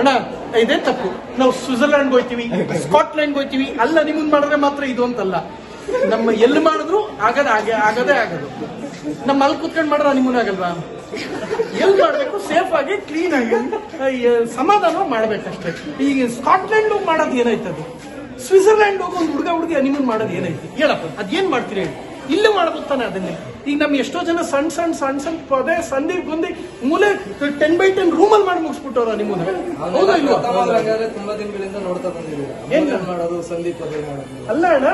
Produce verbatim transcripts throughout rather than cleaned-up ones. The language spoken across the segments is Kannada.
أنا إذا تبقى ناو سويسرلاند قويتيمي سكوتلاند قويتيمي ألا نيمون مارد ماترة إيدون تلا نم يلل ماردرو آغاد آغاد آغاد آغاد نم مال كوتكن مارد نيمون آغلبا يلل ماردكو سيف آغاد كلين آغاد سمادانو مارد بكشتة إيه سكوتلاند لو مارد دينا إتادو سويسرلاند لو كون غوركا غوركا نيمون مارد دينا إتادو يلا فن أديان مارتيري إللا مارد بطنا أدنى ಈಗ ನಮ್ಮ ಎಷ್ಟೋ ಜನ ಸಣ್ಣ ಸಣ್ಣ ಸಣ್ಣ ಸಣ್ಣ ಪದೇ ಸಂಧಿ ಬಂದಿ ಮೂಲೆ ten by ten ರೂಮ್ ಅಲ್ಲಿ ಮಾಡಿ ಮುಗಿಸ್ಬಿಟ್ಟವ್ರ ನಿಮ್ಮನ್ನ ಹೌದಾ ಇಲ್ವಾ ತುಂಬಾ ದಿನಗಳಿಂದ ನೋಡ್ತಾ ಬಂದಿದ್ದೀರಾ ಏನು ಮಾಡೋದು ಸಂಧಿ ಪದೇ ಮಾಡೋದು ಅಲ್ಲ ಅಣ್ಣ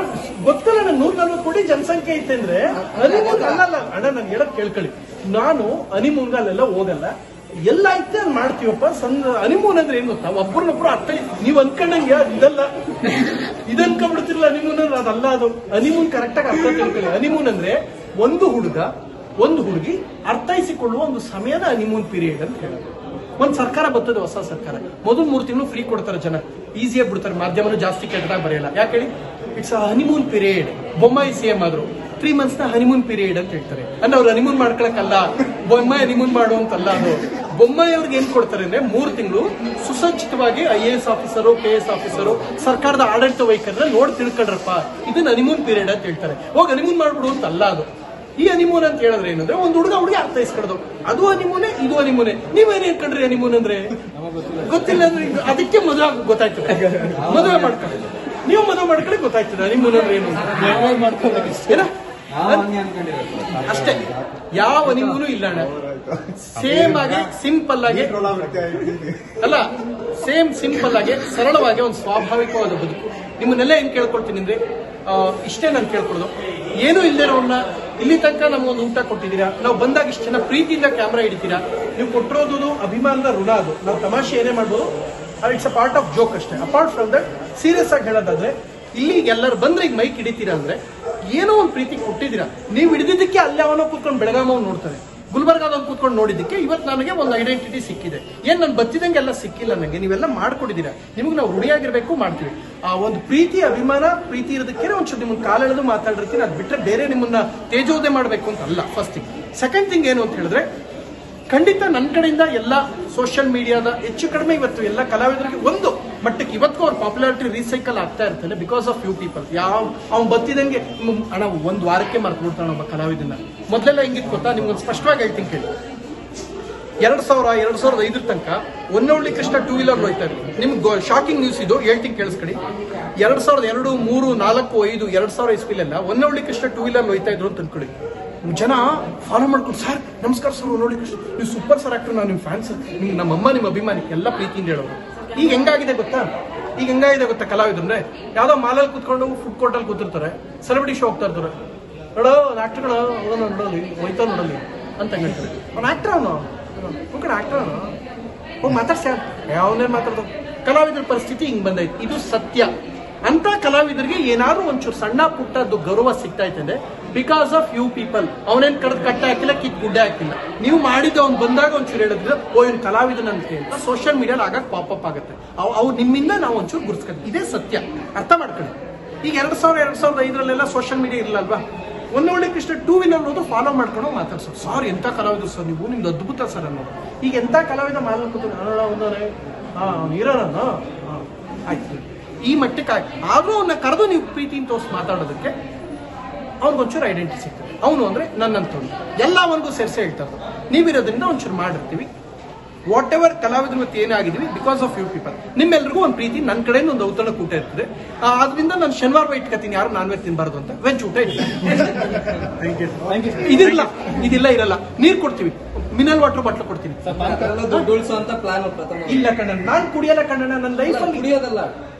ಗೊತ್ತಲ್ಲ ನಾನು ನೂರ ನಲವತ್ತು ಕೋಟಿ ಜನಸಂಖ್ಯೆ ಐತೆ ಅಂದ್ರೆ ಹನಿಮೂನ್ ಅಲ್ಲಲ್ಲ ಅಣ್ಣ ನಾನು ಹೇಳೋದು ಕೇಳ್ಕೊಳ್ಳಿ ನಾನು ಹನಿಮೂನ್ ಅಲ್ಲೆಲ್ಲ ಹೋಗಲ್ಲ ಎಲ್ಲ ಐತೆ ಮಾಡ್ತೀವಪ್ಪ ಹನಿಮೂನ್ ಅಂದ್ರೆ ಏನು ಗೊತ್ತಾ ಒಬ್ಬರನ್ನೊಬ್ರು ಅತ್ತೆ ನೀವು ಅನ್ಕೊಂಡಂಗೆ ಇದಲ್ಲ ಇದನ್ಕೊಂಡ್ಬಿಡ್ತಿರಲ್ಲ ಹನಿಮೂನ್ ಅಂದ್ರೆ ಅದಲ್ಲ ಅದು ಹನಿಮೂನ್ ಕರೆಕ್ಟಾಗಿ ಅರ್ಥ ತಿಳ್ಕೊಳ್ಳಿ ಹನಿಮೂನ್ ಅಂದ್ರೆ ಒಂದು ಹುಡುಗ ಒಂದು ಹುಡುಗಿ ಅರ್ಥೈಸಿಕೊಳ್ಳುವ ಒಂದು ಸಮಯದ ಹನಿಮೂನ್ ಪೀರಿಯಡ್ ಅಂತ ಹೇಳೋದು. ಒಂದು ಸರ್ಕಾರ ಬರ್ತದೆ ಹೊಸ ಸರ್ಕಾರ ಮೊದಲು ಮೂರು ತಿಂಗಳು ಫ್ರೀ ಕೊಡ್ತಾರೆ ಜನ ಈಸಿಯಾಗಿ ಬಿಡ್ತಾರೆ ಮಾಧ್ಯಮನೂ ಜಾಸ್ತಿ ಕೆಟ್ಟದಾಗ ಬರೆಯಲ್ಲ ಯಾಕೆ ಹೇಳಿ it's a honeymoon period Bommai C M ಆದ್ರು ತ್ರೀ ಮಂತ್ಸ್ ನ ಹನಿಮೂನ್ ಪೀರಿಯಡ್ ಅಂತ ಹೇಳ್ತಾರೆ ಅಂದ್ರೆ ಅವ್ರು ಹನಿಮೂನ್ ಮಾಡ್ಕೊಳಕಲ್ಲ ಬೊಮ್ಮಾಯಿ ಹನಿಮೂನ್ ಮಾಡುವಂತಲ್ಲ ಅದು ಬೊಮ್ಮಾಯಿ ಅವ್ರಿಗೆ ಏನ್ ಕೊಡ್ತಾರೆ ಅಂದ್ರೆ ಮೂರು ತಿಂಗಳು ಸುಸಜ್ಜಿತವಾಗಿ I A S officer K S officer ಸರ್ಕಾರದ ಆಡಳಿತ ವೈಖರನ್ನ ನೋಡಿ ತಿಳ್ಕೊಂಡ್ರಪ್ಪ ಇದನ್ನ ಹನಿಮೂನ್ ಪೀರಿಯಡ್ ಅಂತ ಹೇಳ್ತಾರೆ ಹೋಗಿ ಹನಿಮೂನ್ ಮಾಡ್ಬಿಡು ಅಂತಲ್ಲ ಅದು ಈ ಹನಿಮೂನ್ ಅಂತ ಹೇಳಿದ್ರೆ ಏನಂದ್ರೆ ಒಂದು ಹುಡುಗ ಹುಡುಗಿ ಅರ್ಥೈಸ್ಕೊಡೋದು ಅದು ಹನಿಮೂನೆ ಇದು ಹನಿಮೂನೆ ನೀವೇನ್ ಹೇಳ್ಕೊಂಡ್ರಿ ಹನಿಮೂನ್ ಅಂದ್ರೆ ಗೊತ್ತಿಲ್ಲ ಅಂದ್ರೆ ಅದಕ್ಕೆ ಮದುವೆ ಗೊತ್ತಾಯ್ತು ಮದುವೆ ಮಾಡ್ಕೊಳ್ಳಿ ನೀವು ಮದುವೆ ಮಾಡ್ಕೊಳ್ಳಿ ಗೊತ್ತಾಯ್ತದ ಹನಿಮೂನ್ ಅಂದ್ರೆ ಏನು ಮಾಡ್ಕೊಳ್ಳೋದು ಅಷ್ಟೇ ಯಾವ ಹನಿಮೂನು ಇಲ್ಲ ಸೇಮ್ ಆಗಿ ಸಿಂಪಲ್ ಆಗಿ ಅಲ್ಲ ಸೇಮ್ ಸಿಂಪಲ್ ಆಗಿ ಸರಳವಾಗಿ ಒಂದು ಸ್ವಾಭಾವಿಕವಾದ ಬದುಕು ನಿಮ್ಮನ್ನೆಲ್ಲ ಏನ್ ಕೇಳ್ಕೊಳ್ತೀನಿ ಅಂದ್ರೆ ಇಷ್ಟೇ ನಾನು ಕೇಳ್ಕೊಡೋದು ಏನೂ ಇಲ್ದೇರೋನ್ನ ಇಲ್ಲಿ ತನಕ ನಮ್ಗೊಂದು ಊಟ ಕೊಟ್ಟಿದ್ದೀರಾ ನಾವು ಬಂದಾಗ ಇಷ್ಟು ಜನ ಪ್ರೀತಿಯಿಂದ ಕ್ಯಾಮ್ರಾ ಹಿಡಿತೀರಾ ನೀವು ಕೊಟ್ಟಿರೋದು ಅಭಿಮಾನದ ಋಣ ಅದು ನಾವು ತಮಾಷೆ ಏನೇ ಮಾಡ್ಬೋದು it's a part of joke ಅಷ್ಟೇ ಅಪಾರ್ಟ್ ಫ್ರಮ್ ದಟ್ ಸೀರಿಯಸ್ ಆಗಿ ಹೇಳೋದಾದ್ರೆ ಇಲ್ಲಿ ಎಲ್ಲರೂ ಬಂದ್ರೆ ಈಗ ಮೈಕ್ ಹಿಡಿತೀರಾ ಅಂದ್ರೆ ಏನೋ ಒಂದು ಪ್ರೀತಿ ಕೊಟ್ಟಿದ್ದೀರಾ ನೀವು ಹಿಡಿದಿದ್ದಕ್ಕೆ ಅಲ್ಲಿ ಅವನೋ ಕೂತ್ಕೊಂಡು ಬೆಳಗಾಮವ್ ನೋಡ್ತಾರೆ ಗುಲ್ಬರ್ಗಾದವ್ರು ಕೂತ್ಕೊಂಡು ನೋಡಿದ್ದಕ್ಕೆ ಇವತ್ತು ನನಗೆ ಒಂದು ಐಡೆಂಟಿಟಿ ಸಿಕ್ಕಿದೆ ಏನು ನಾನು ಬತ್ತಿದಂಗೆ ಎಲ್ಲ ಸಿಕ್ಕಿಲ್ಲ ನನಗೆ ನೀವೆಲ್ಲ ಮಾಡ್ಕೊಡಿದ್ದೀರಾ ನಿಮಗೆ ನಾವು ಋಣಿಯಾಗಿರಬೇಕು ಮಾಡ್ತೀವಿ ಆ ಒಂದು ಪ್ರೀತಿ ಅಭಿಮಾನ ಪ್ರೀತಿ ಇರೋದಕ್ಕೆ ಒಂಚೂರು ನಿಮ್ಮನ್ನು ಕಾಲೆಳೆದು ಮಾತಾಡಿರ್ತೀನಿ ಅದು ಬಿಟ್ಟರೆ ಬೇರೆ ನಿಮ್ಮನ್ನ ತೇಜೋದೆ ಮಾಡಬೇಕು ಅಂತ ಅಲ್ಲ ಫಸ್ಟ್ ಥಿಂಗ್ ಸೆಕೆಂಡ್ ಥಿಂಗ್ ಏನು ಅಂತ ಹೇಳಿದ್ರೆ ಖಂಡಿತ ನನ್ನ ಕಡೆಯಿಂದ ಎಲ್ಲ ಸೋಷಿಯಲ್ ಮೀಡಿಯಾದ ಹೆಚ್ಚು ಕಡಿಮೆ ಇವತ್ತು ಎಲ್ಲ ಕಲಾವಿದರಿಗೆ ಒಂದು ಮಟ್ಟಕ್ಕೆ ಇವತ್ತು ಅವ್ರ ಪಾಪ್ಯುಲಾರಿಟಿ ರೀಸೈಕಲ್ ಆಗ್ತಾ ಇರ್ತಾರೆ ಬಿಕಾಸ್ ಆಫ್ ಯು ಪೀಪಲ್ ಯಾವ ಅವ್ನು ಬತ್ತಿದಂಗೆ ಅಣ್ಣ ಒಂದು ವಾರಕ್ಕೆ ಮರ್ತ್ಬಿಡ್ತಾನೆ ಒಬ್ಬ ಕಲಾವಿದನ್ನ ಮೊದಲೆಲ್ಲ ಹೆಂಗಿತ್ತು ಗೊತ್ತಾ ನಿಮ್ಗೊಂದು ಸ್ಪಷ್ಟವಾಗಿ ಹೇಳ್ತೀನಿ ಕೇಳಿ ಎರಡು ಸಾವಿರ ಎರಡು ಸಾವಿರದ ಐದರ ತನಕ ಹೊನ್ನೊಳ್ಳಿ ಕೃಷ್ಣ ಟೂ ವೀಲರ್ ಹೋಯ್ತಾ ಇರ್ಲಿ ನಿಮ್ಗೆ ಶಾಕಿಂಗ್ ನ್ಯೂಸ್ ಇದು ಹೇಳ್ತೀನಿ ಕೇಳಿಸ್ಕೊಳ್ಳಿ ಎರಡು ಸಾವಿರದ ಎರಡು ಮೂರು ನಾಲ್ಕು ಐದು ಎರಡು ಸಾವಿರ ಇಸ್ವಿಲೆಲ್ಲ ಹೊನ್ನೊಳ್ಳಿ ಕೃಷ್ಣ ಟೂ ವೀಲರ್ ಹೋಯ್ತಾ ಇದ್ರು ಅಂತ ಅಂದ್ಕೊಳ್ಳಿ ಜನ ಫಾಲೋ ಮಾಡ್ಕೊಂಡು ಸರ್ ನಮಸ್ಕಾರ ಸರ್ ನೋಡಿ ಕೃಷ್ಣ ನೀವು ಸೂಪರ್ ಸರ್ ಆಕ್ಟರ್ ನಾನು ನಿಮ್ಮ ಫ್ಯಾನ್ಸ್ ನಮ್ಮಮ್ಮ ನಿಮ್ಮ ಅಭಿಮಾನಿಗೆಲ್ಲ ಪ್ರೀತಿಯಿಂದ ಹೇಳೋರು ಈಗ ಹೆಂಗಾಗಿದೆ ಗೊತ್ತಾ ಈಗ ಹೆಂಗಾಗಿದೆ ಗೊತ್ತಾ ಕಲಾವಿದ್ರೆ ಯಾವ್ದೋ ಮಾಲಲ್ಲಿ ಕೂತ್ಕೊಂಡು ಫುಡ್ ಕೋರ್ಟ್ ಅಲ್ಲಿ ಕೂತಿರ್ತಾರೆ ಸೆಲೆಬ್ರಿಟಿ ಶೋ ಹೋಗ್ತಾ ಇರ್ತಾರೆ ನೋಡೋ ಆಕ್ಟರ್ಗಳು ಅವನು ನೋಡಲಿ ಹೋಯ್ತಾ ನೋಡಲಿ ಅಂತ ಹೇಳ್ತಾರೆ ಅವ್ನು ಆಕ್ಟರ್ ಅವನು ಕಡೆ ಆಕ್ಟರ್ ಅವನು ಹೋಗಿ ಮಾತಾಡ್ಸ ಯಾವನೇ ಮಾತಾಡ್ದು ಕಲಾವಿದ್ರ ಪರಿಸ್ಥಿತಿ ಹಿಂಗೆ ಬಂದೈತೆ ಇದು ಸತ್ಯ ಅಂತ ಕಲಾವಿದರಿಗೆ ಏನಾದ್ರು ಒಂಚೂರು ಸಣ್ಣ ಪುಟ್ಟದ್ದು ಗೌರವ ಸಿಗ್ತಾ ಇದೆ ಬಿಕಾಸ್ ಆಫ್ ಯು ಪೀಪಲ್ ಅವನೇನ್ ಕಡದ್ ಕಟ್ಟ ಹಾಕಿಲ್ಲ ಕಿತ್ ಗುಡ್ಡೆ ಹಾಕಿಲ್ಲ ನೀವು ಮಾಡಿದ ಅವ್ನು ಬಂದಾಗ ಒಂಚೂರು ಹೇಳಿದ್ರೆ ಓ ಇವ್ನು ಕಲಾವಿದನ ಅಂತ ಸೋಷಿಯಲ್ ಮೀಡಿಯಾಲ್ ಆಗಾಗ ಪಾಪಪ್ ಆಗುತ್ತೆ ಅವ್ರು ನಿಮ್ಮಿಂದ ನಾವು ಒಂಚೂರು ಗುರ್ಸ್ಕೊಂಡು ಇದೇ ಸತ್ಯ ಅರ್ಥ ಮಾಡ್ಕೊಳ್ಳಿ ಈಗ ಎರಡ್ ಸಾವಿರ ಎರಡ್ ಸಾವಿರದ ಐದರಲ್ಲೆಲ್ಲ ಸೋಷಿಯಲ್ ಮೀಡಿಯಾ ಇರಲಲ್ವಾ ಹೊನ್ನೊಳ್ಳಿ ಕೃಷ್ಣ ಟೂ ವೀಲರ್ ಅನ್ನೋದು ಫಾಲೋ ಮಾಡ್ಕೊಂಡು ಮಾತಾಡ್ಸೋದು ಸರ್ ಎಂತ ಕಲಾವಿದ್ರು ಸರ್ ನೀವು ನಿಮ್ದು ಅದ್ಭುತ ಸರ್ ಅನ್ನೋದು ಈಗ ಎಂತ ಕಲಾವಿದ ಮಾಲಕರು ಒಂದವರೇ ಹಾ ಅವ್ನು ಇರೋಣ ಆಯ್ತು ಈ ಮಟ್ಟಕ್ಕೆ ಆದ್ರೂ ಅವನ್ನ ಕರೆದು ನೀವು ಪ್ರೀತಿಯಿಂದ ತೋರಿಸಿ ಮಾತಾಡೋದಕ್ಕೆ ಅವ್ರಿಗೊಂಚೂರು ಐಡೆಂಟಿಟಿ ಸಿಗ್ತದೆ ಅವನು ಅಂದರೆ ನನ್ನಂಥವ್ನು ಎಲ್ಲ ಒಂದು ಸೇರಿಸಿ ಹೇಳ್ತಾರೆ ನೀವಿರೋದ್ರಿಂದ ಒಂಚೂರು ಮಾಡಿರ್ತೀವಿ ವಾಟ್ ಎವರ್ ಕಲಾವಿದ್ರ ಮತ್ತೆ ಏನಾಗಿದ್ದೀವಿ ಬಿಕಾಸ್ ಆಫ್ ಯು ಪೀಪಲ್ ನಿಮ್ಮೆಲ್ರಿಗೂ ಒಂದು ಪ್ರೀತಿ ನನ್ನ ಕಡೆಯಿಂದ ಒಂದು ಔತಣ ಊಟ ಇರ್ತದೆ ಆದ್ರಿಂದ ನಾನು ಶನಿವಾರ ಇಟ್ಕೊತೀನಿ ಯಾರು ನಾನ್ ವೆಜ್ ತಿನ್ನಬಾರ್ದು ಅಂತ ವೆಜ್ ಊಟ ಇರ್ತದೆ ಇದಿಲ್ಲ ಇದಿಲ್ಲ ಇರಲ್ಲ ನೀರು ಕೊಡ್ತೀವಿ ಮಿನರಲ್ ವಾಟರ್ ಬಾಟ್ಲ್ ಕೊಡ್ತೀನಿ ಇಲ್ಲ ಕಣ್ಣ ನಾನು ಕುಡಿಯಲ್ಲ ಕಣ್ಣ ನನ್ನ ಲೈಫಲ್ಲಿ ಕುಡಿಯೋದಲ್ಲ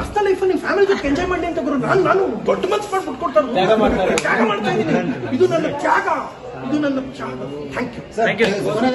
ಪರ್ಸನಲ್ ಲೈಫ್ ನಿಮ್ ಫ್ಯಾಮಿಲಿ ಜೊತೆ ಎಂಜಾಯ್ ಮಾಡಿ ಅಂತ ಗುರು ನಾನು ನಾನು ದೊಡ್ಡ ಮನ್ಸ್ ಮಾಡಿ ಬಿಟ್ಕೊಡ್ತಾರೆ ಇದು ನನ್ನ ತ್ಯಾಗ ಇದು ನನ್ನ ತ್ಯಾಗ ಥ್ಯಾಂಕ್ ಯು